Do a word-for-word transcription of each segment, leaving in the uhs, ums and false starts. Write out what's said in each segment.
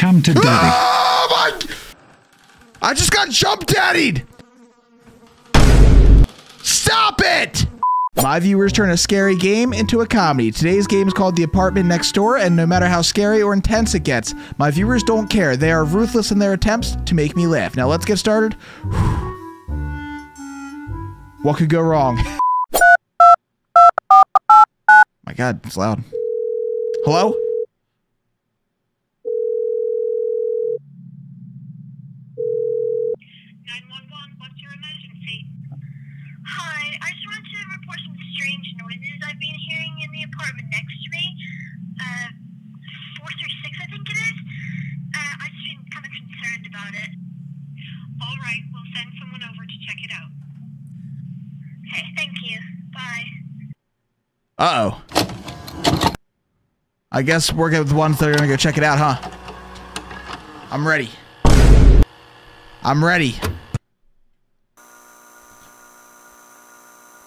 Come to daddy. Oh my! I just got jump daddied! Stop it! My viewers turn a scary game into a comedy. Today's game is called The Apartment Next Door, and no matter how scary or intense it gets, my viewers don't care. They are ruthless in their attempts to make me laugh. Now let's get started. What could go wrong? My God, it's loud. Hello? nine one one, what's your emergency? Hi, I just wanted to report some strange noises I've been hearing in the apartment next to me. Uh, four through six, I think it is. Uh, I've been kind of concerned about it. All right, we'll send someone over to check it out. Okay, thank you. Bye. Uh-oh. I guess we're good with ones that are gonna go check it out, huh? I'm ready. I'm ready.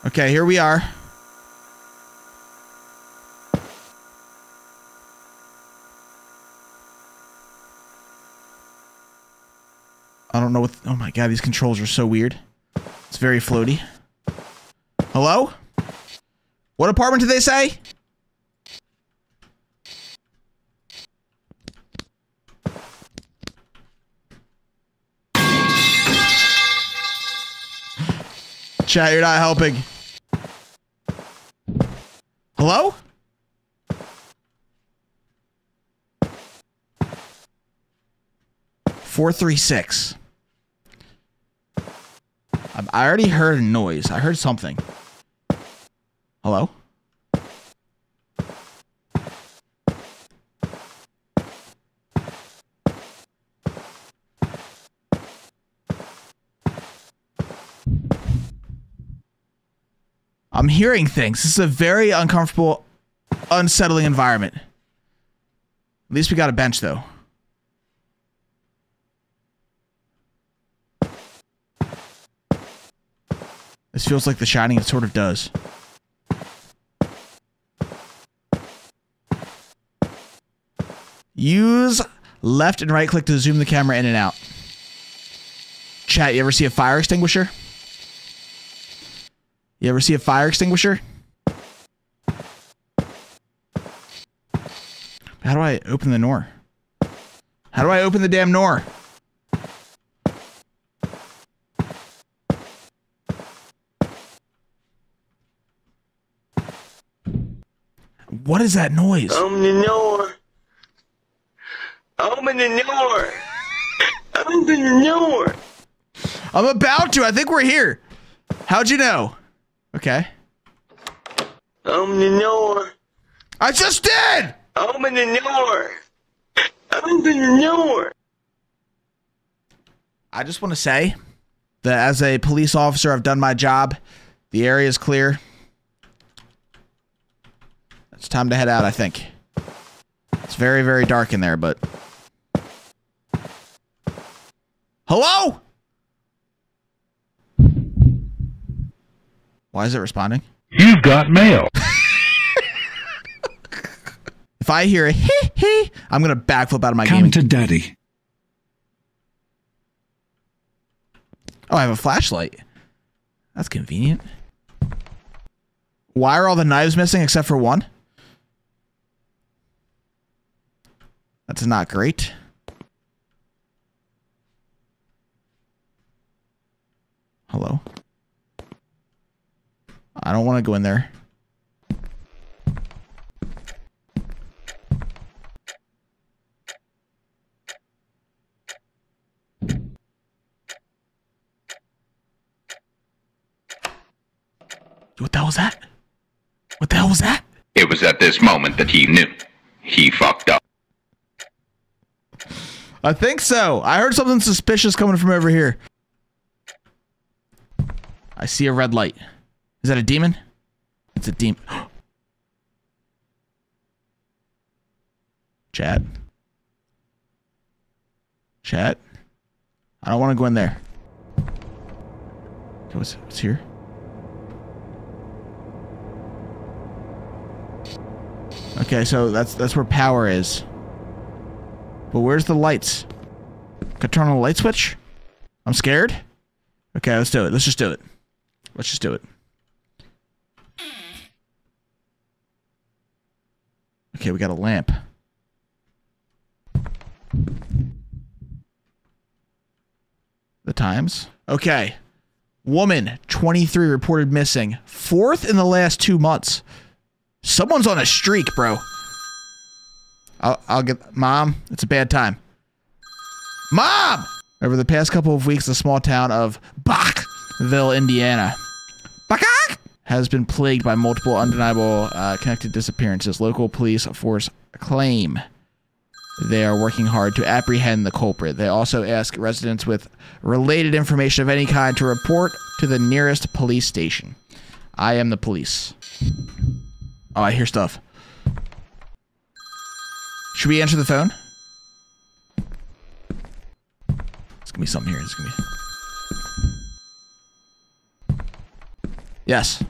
Okay, here we are. I don't know what- oh my God, these controls are so weird. It's very floaty. Hello? What apartment did they say? Chat, you're not helping. Hello? four three six. I already heard a noise. I heard something. Hello? I'm hearing things. This is a very uncomfortable, unsettling environment. At least we got a bench, though. This feels like The Shining. It sort of does. Use left and right click to zoom the camera in and out. Chat, you ever see a fire extinguisher? You ever see a fire extinguisher? How do I open the door? How do I open the damn door? What is that noise? Open the door. Open the door. Open the door. I'm about to. I think we're here. How'd you know? Okay. Open the door. I just did! Open the door. Open the door. I just want to say that as a police officer, I've done my job. The area is clear. It's time to head out, I think. It's very, very dark in there, but... Hello? Why is it responding? You've got mail. If I hear a hee hee, I'm going to backflip out of my game. Come to daddy. Oh, I have a flashlight. That's convenient. Why are all the knives missing except for one? That's not great. Hello? I don't want to go in there. What the hell was that? What the hell was that? It was at this moment that he knew. He fucked up. I think so. I heard something suspicious coming from over here. I see a red light. Is that a demon? It's a demon. Chat. Chat. I don't want to go in there. What's, what's here? Okay, so that's that's where power is. But where's the lights? Can I turn on the light switch? I'm scared? Okay, let's do it. Let's just do it. Let's just do it. Okay, we got a lamp. The times. Okay. Woman, twenty-three, reported missing. Fourth in the last two months. Someone's on a streak, bro. I'll, I'll get... Mom, it's a bad time. Mom! Over the past couple of weeks, the small town of Bachville, Indiana, Bachak, has been plagued by multiple undeniable uh, connected disappearances. Local police force claim they are working hard to apprehend the culprit. They also ask residents with related information of any kind to report to the nearest police station. I am the police. Oh, I hear stuff. Should we answer the phone? It's gonna be something here. It's gonna be. Yes.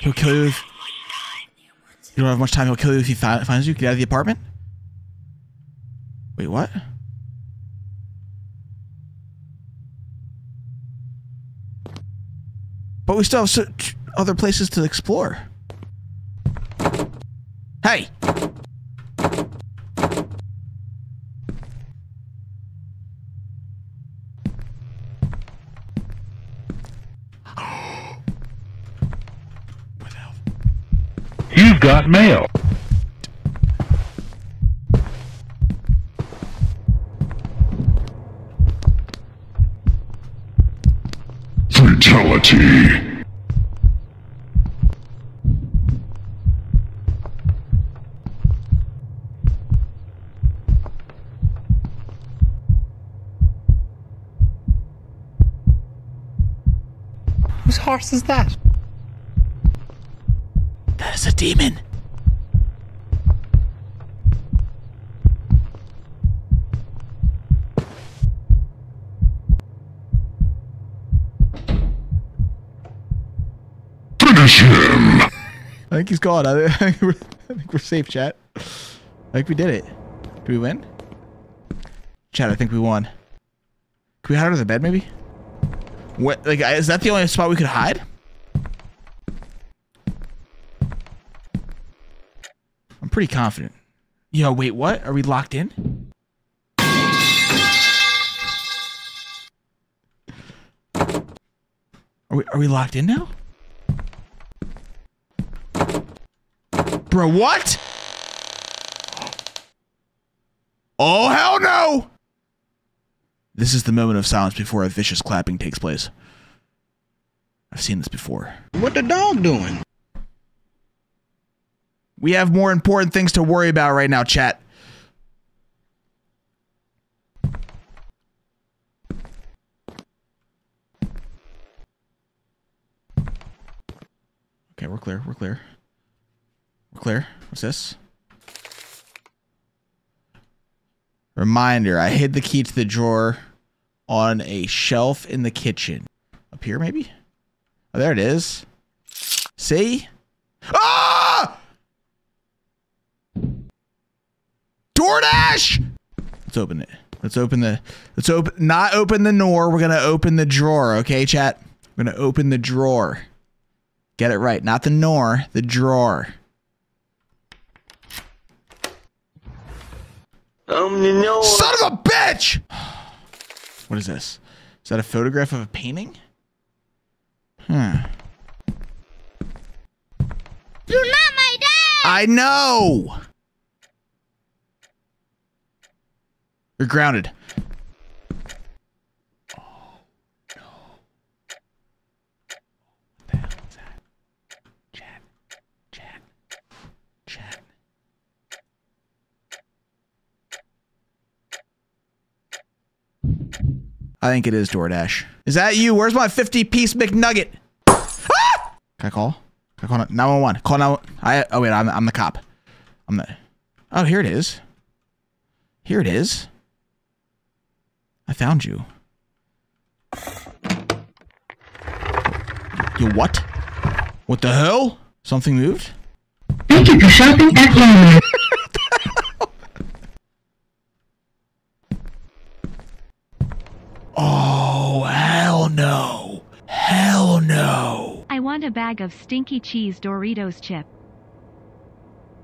He'll kill you. If you don't have much time. He'll kill you if he finds you. Get out of the apartment. Wait, what? But we still have so other places to explore. Hey! You've got mail. Fatality. Whose horse is that? That is a demon. Him. I think he's gone. I think, we're, I think we're safe, chat. I think we did it. Did we win? Chat, I think we won. Can we hide under the bed, maybe? What? Like, is that the only spot we could hide? I'm pretty confident. Yo, wait, what? Are we locked in? Are we, are we locked in now? Bro, what? Oh, hell no! This is the moment of silence before a vicious clapping takes place. I've seen this before. What the dog doing? We have more important things to worry about right now, chat. Okay, we're clear, we're clear. Clear. What's this? Reminder. I hid the key to the drawer on a shelf in the kitchen. Up here, maybe? Oh, there it is. See? Ah! DoorDash! Let's open it. Let's open the... Let's open... Not open the door. We're going to open the drawer. Okay, chat? We're going to open the drawer. Get it right. Not the nor. The drawer. Um, no. Son of a bitch! What is this? Is that a photograph of a painting? Huh. You're not my dad! I know! You're grounded. Oh, no. What the hell is that? Chat. Chat. Chat. I think it is DoorDash. Is that you? Where's my fifty piece McNugget? Ah! Can I call? Can I call nine one one? Call nine one one. I, oh, wait, I'm, I'm the cop. I'm the... Oh, here it is. Here it is. I found you. Yo, what? What the hell? Something moved? Thank you for shopping at Limeo. Oh, hell no. Hell no. I want a bag of stinky cheese Doritos chip.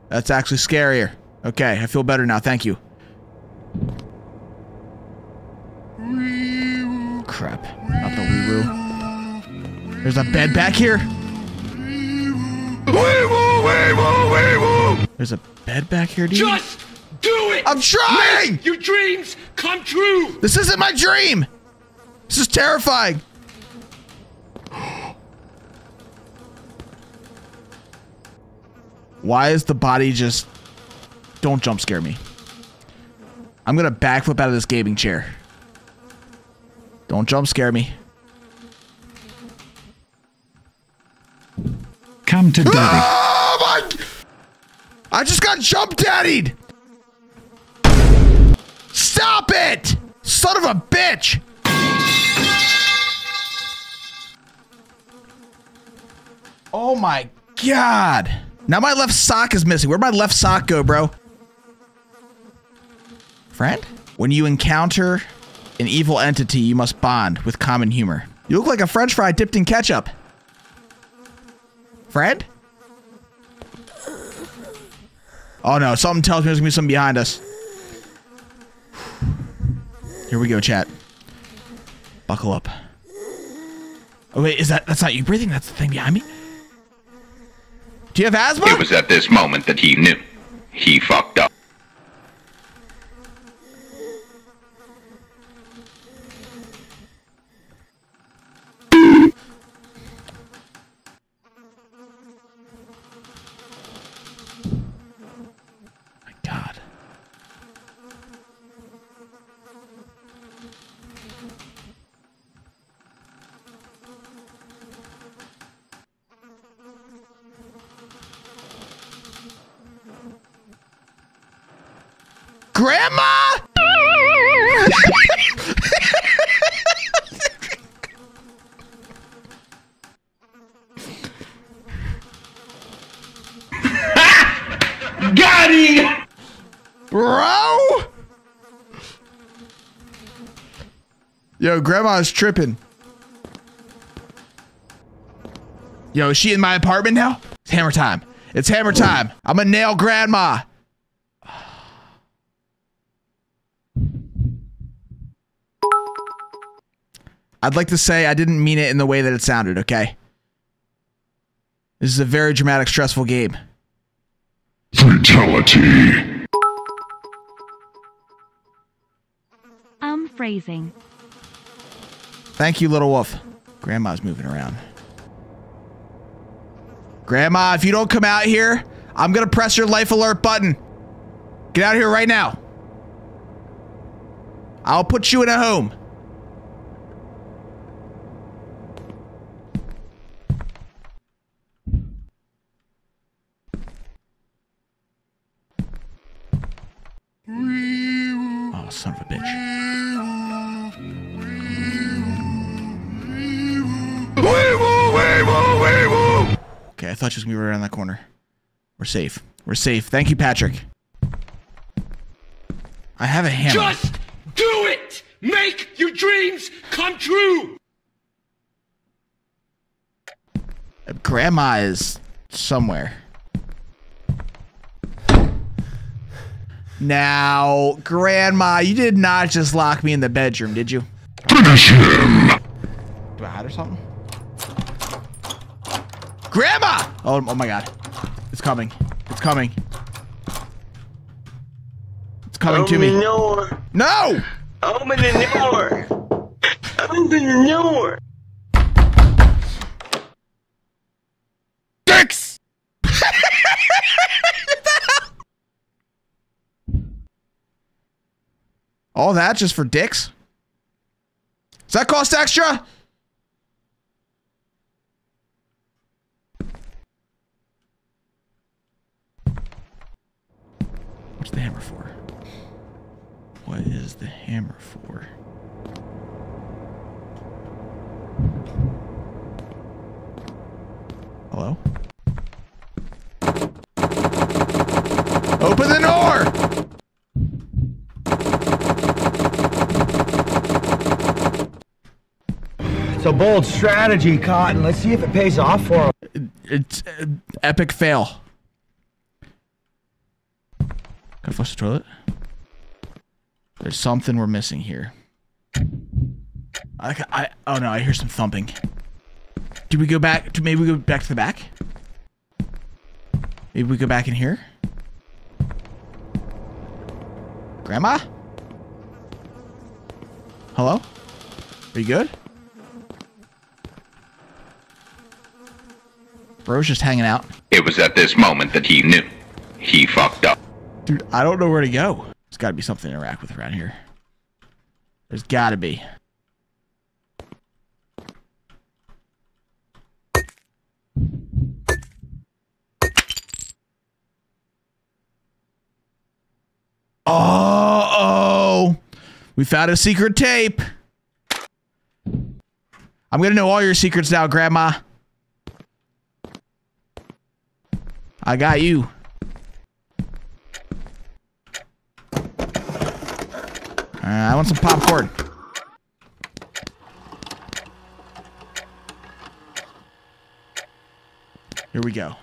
That's actually scarier. Okay, I feel better now. Thank you. Crap. Not the wee-woo. There's a bed back here? Wee-woo, wee-woo, wee-woo! There's a bed back here, dude? Just do it! I'm trying! Make your dreams come true! This isn't my dream! This is terrifying! Why is the body just... Don't jump scare me. I'm gonna backflip out of this gaming chair. Don't jump scare me. Come to daddy. Oh my! I just got jump daddied! Stop it! Son of a bitch! Oh my god! Now my left sock is missing. Where'd my left sock go, bro? Friend? When you encounter an evil entity, you must bond with common humor. You look like a French fry dipped in ketchup. Friend? Oh no, something tells me there's gonna be something behind us. Here we go, chat. Buckle up. Oh wait, is that- that's not you breathing? That's the thing behind me? Do you have asthma? It was at this moment that he knew. He fucked up. Grandma! Got him! Bro! Yo, grandma's tripping. Yo, is she in my apartment now? It's hammer time. It's hammer time. I'm gonna nail grandma. I'd like to say I didn't mean it in the way that it sounded, okay? This is a very dramatic, stressful game. Fatality. Um, phrasing. Thank you, little wolf. Grandma's moving around. Grandma, if you don't come out here, I'm gonna press your life alert button. Get out of here right now. I'll put you in a home. Oh, son of a bitch. Okay, I thought she was gonna be right around that corner. We're safe. We're safe. Thank you, Patrick. I have a hammer. Just do it! Make your dreams come true! Grandma is somewhere. Now, Grandma, you did not just lock me in the bedroom, did you? Finish him! Do I hide or something? Grandma! Oh, oh my god. It's coming. It's coming. It's coming Open to me. Door. No! Open the door! Open the door! Dicks! All that just for dicks? Does that cost extra? What's the hammer for? What is the hammer for? Hello? Open the door! It's a bold strategy, Cotton. Let's see if it pays off for him. It's an epic fail. Gotta flush the toilet. There's something we're missing here. I, I, oh no, I hear some thumping. Do we go back? Do, maybe we go back to the back? Maybe we go back in here? Grandma? Hello? Are you good? Bro's just hanging out. It was at this moment that he knew. He fucked up. Dude, I don't know where to go. There's gotta be something to interact with around here. There's gotta be. Oh, oh, we found a secret tape. I'm gonna know all your secrets now, Grandma. I got you. Uh, I want some popcorn. Here we go.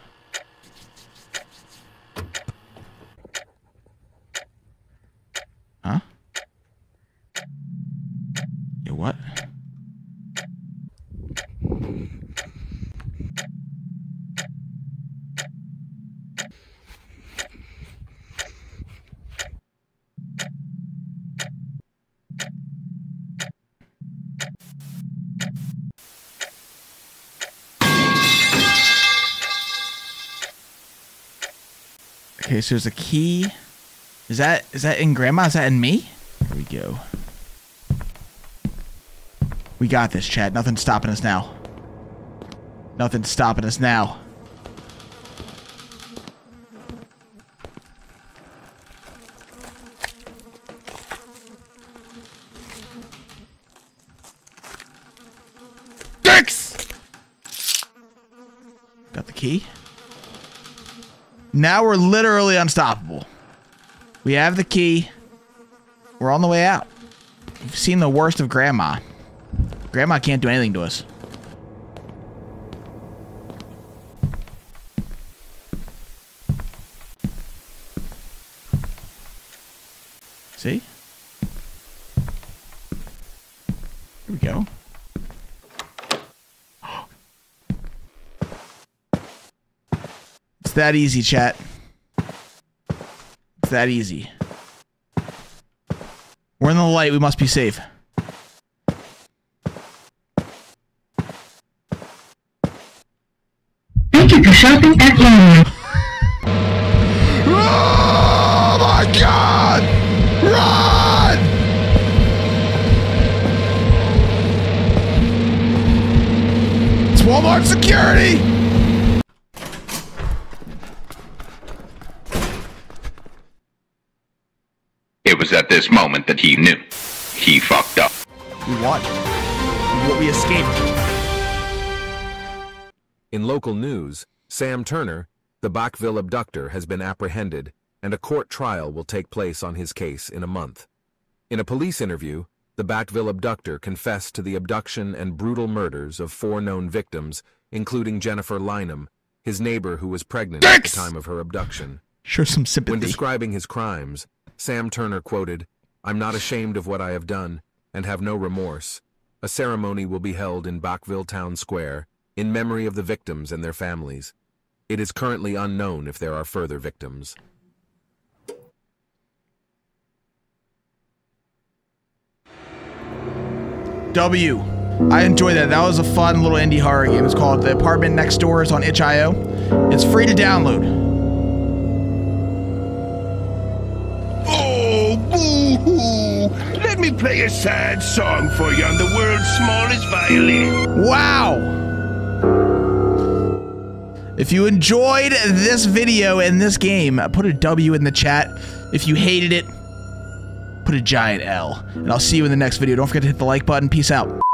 Huh? You what? Okay, so there's a key. Is that is that in Grandma? Is that in me? Here we go. We got this, chat. Nothing's stopping us now. Nothing's stopping us now. Dicks! Got the key. Now we're literally unstoppable. We have the key. We're on the way out. We've seen the worst of Grandma. Grandma can't do anything to us. See? Here we go. That easy, chat. It's that easy. We're in the light. We must be safe. Thank you for shopping at Limeo. Oh my God! Run! It's Walmart security. At this moment that he knew. He fucked up. We won. We escaped. In local news, Sam Turner, the Bachville abductor, has been apprehended, and a court trial will take place on his case in a month. In a police interview, the Bachville abductor confessed to the abduction and brutal murders of four known victims, including Jennifer Lynam, his neighbor who was pregnant Dicks! at the time of her abduction. Sure, some sympathy. When describing his crimes, Sam Turner quoted, "I'm not ashamed of what I have done and have no remorse." A ceremony will be held in Bachville Town Square in memory of the victims and their families. It is currently unknown if there are further victims. W. I enjoyed that. That was a fun little indie horror game. It's called The Apartment Next Door. It's on itch dot i o. It's free to download. Let me play a sad song for you on the world's smallest violin. Wow! If you enjoyed this video and this game, put a W in the chat. If you hated it, put a giant L. And I'll see you in the next video. Don't forget to hit the like button. Peace out.